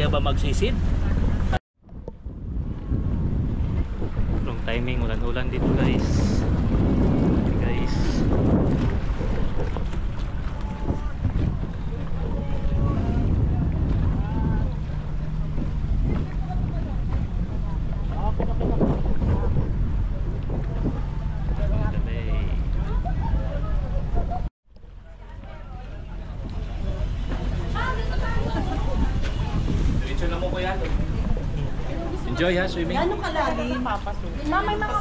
kaya ba magsisid? Wrong timing, ulan-ulan dito guys. Enjoy ha, swimming. Gano'ng kalalim? Papasok. May mga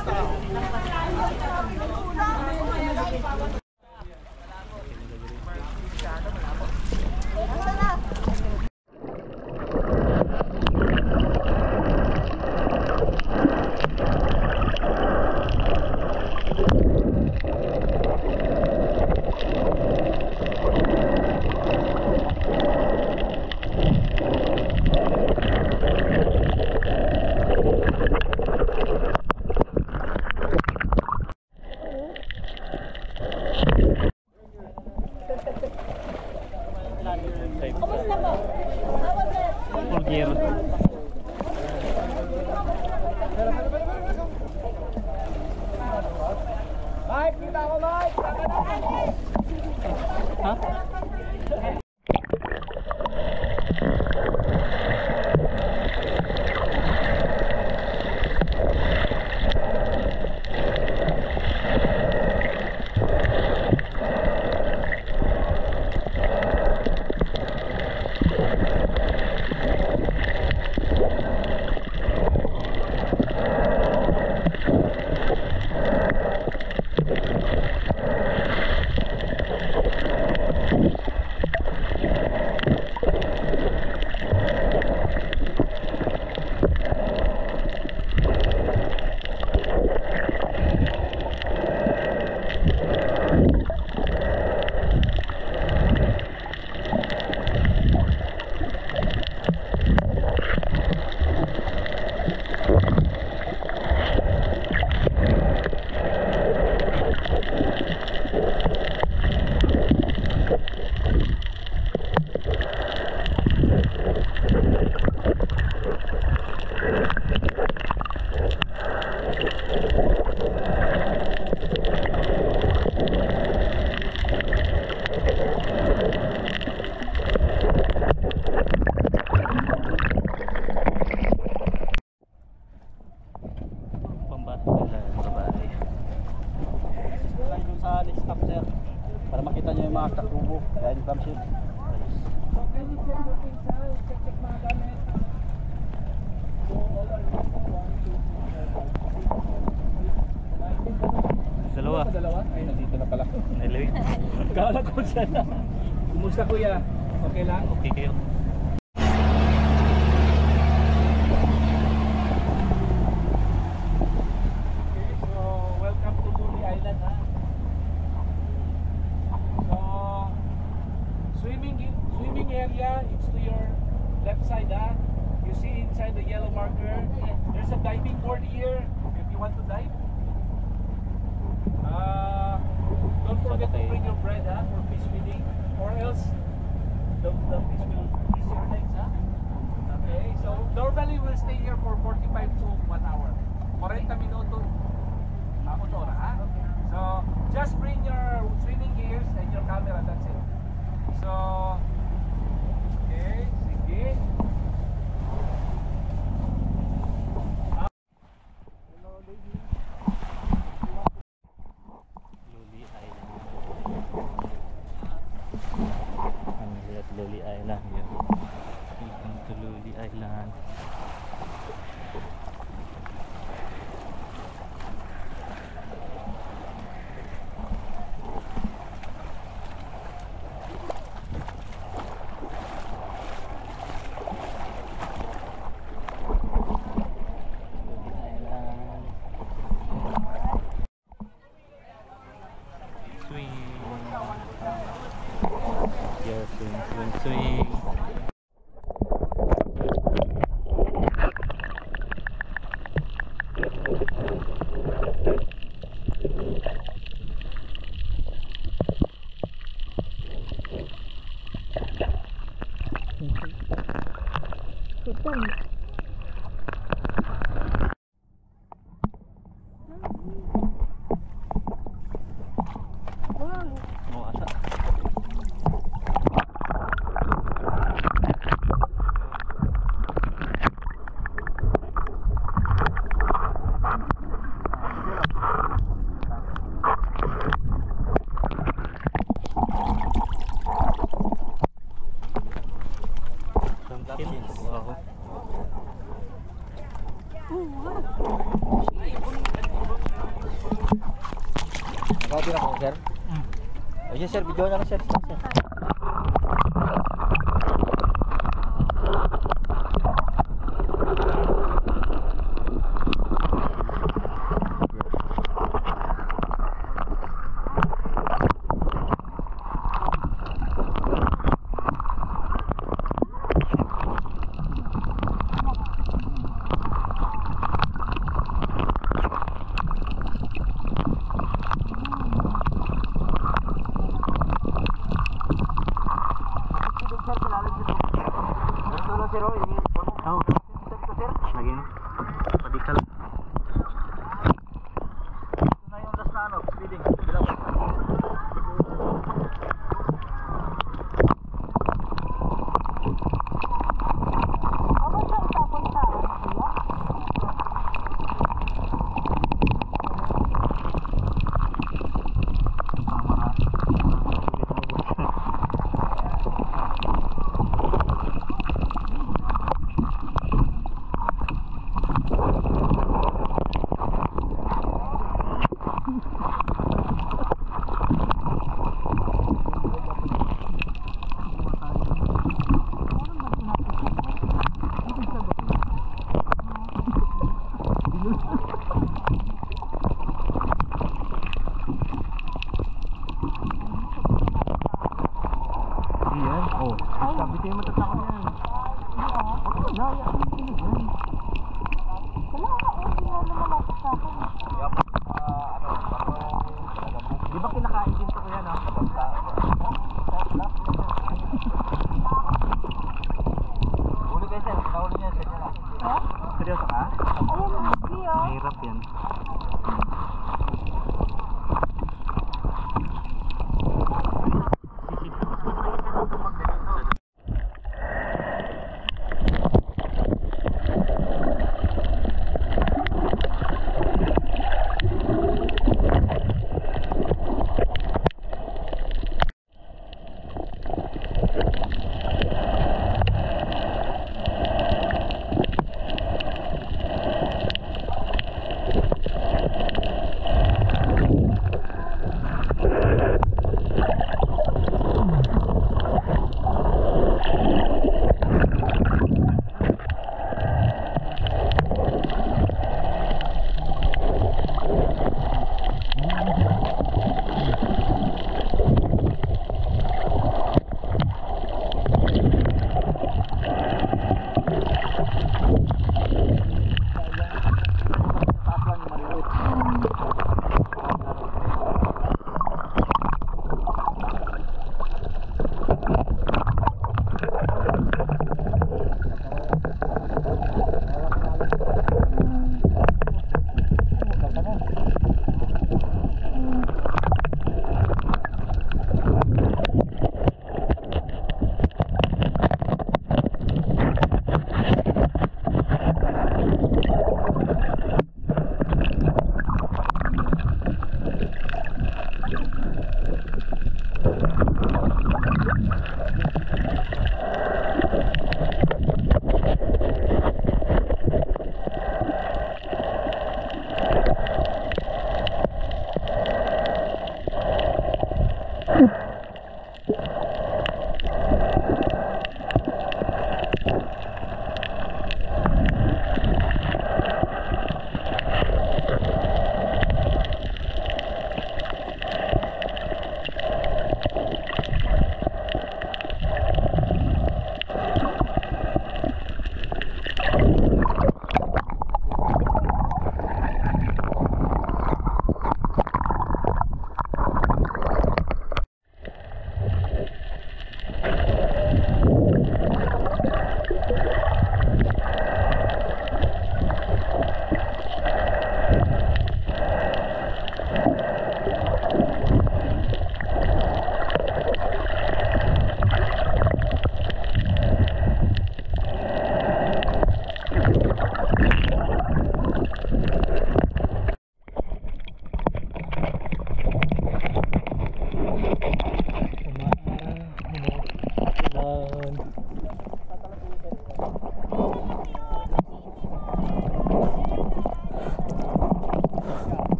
Kumusta kuya? Okay lang? Okay kayo. Okay, so welcome to Kaori Island ha. So swimming area, it's to your left side ha. You see inside the yellow marker, there's a diving board here if you want to dive. Don't forget to bring your bread ha, for fish feeding, or else the fish will eat your legs ha. Okay, so normally we'll stay here for 45 to 1 hour. 40 minuto, 1 hour ha. So just bring your swimming gears and your camera, that's it. So, okay, sige. Swing. to them. Share videonya kan share.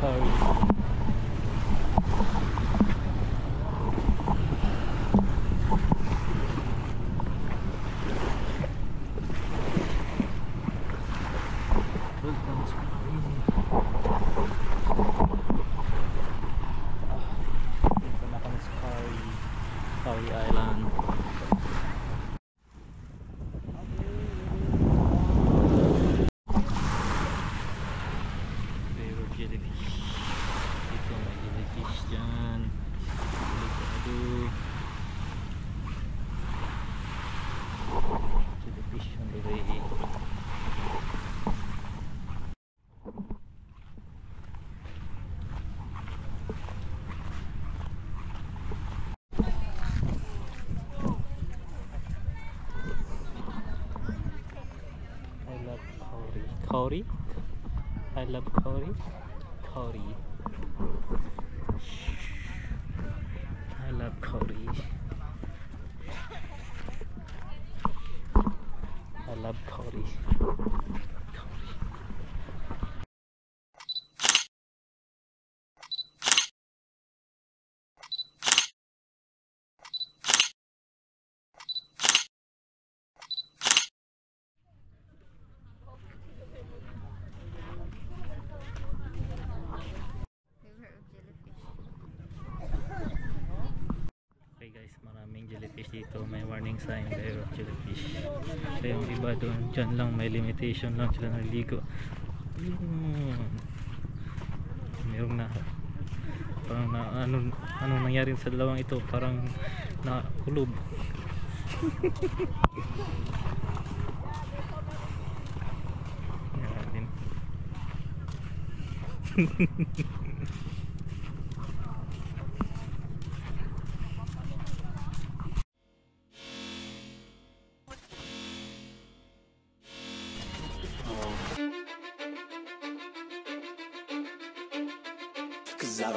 Kaori. Kaori Island. Favorite jellyfish. Ito may jellyfish dyan. Jellyfish on the way. Kaori, I love Kaori. Kaori, I love Kaori. I love Kaori. Maraming jellyfish dito, may warning sign pero jellyfish. So yung iba doon, dyan lang, may limitation lang sila naligo. Mayroong na parang na, anong nangyari sa dalawang ito, parang nakulob. Cause I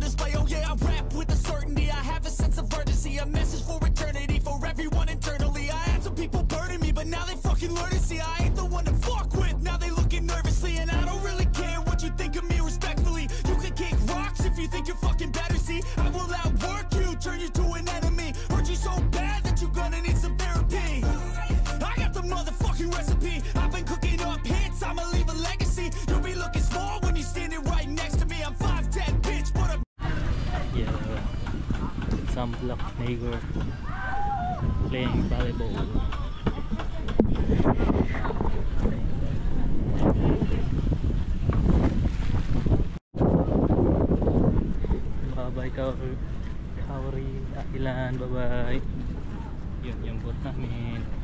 display. Oh yeah, I rap with a certainty, I have a sense of urgency. A message for eternity, for everyone internally. I had some people burden me, but now they fucking learn to see I ain't the one to fuck with. Now they looking nervously, and I don't really care what you think of me respectfully. You can kick rocks if you think you're fucking better, see? I will outwork you, turn you to an enemy. Hurt you so bad that you're gonna need some therapy. I got the motherfucking recipe. I've been cooking up hits, I'ma leave a legacy. You'll be looking small when you're standing right next to me. I'm 5'10", bitch, but I'm... Yeah, some black nigger playing volleyball. Bye-bye Kaori Akilan, bye-bye. Yun yung boat namin.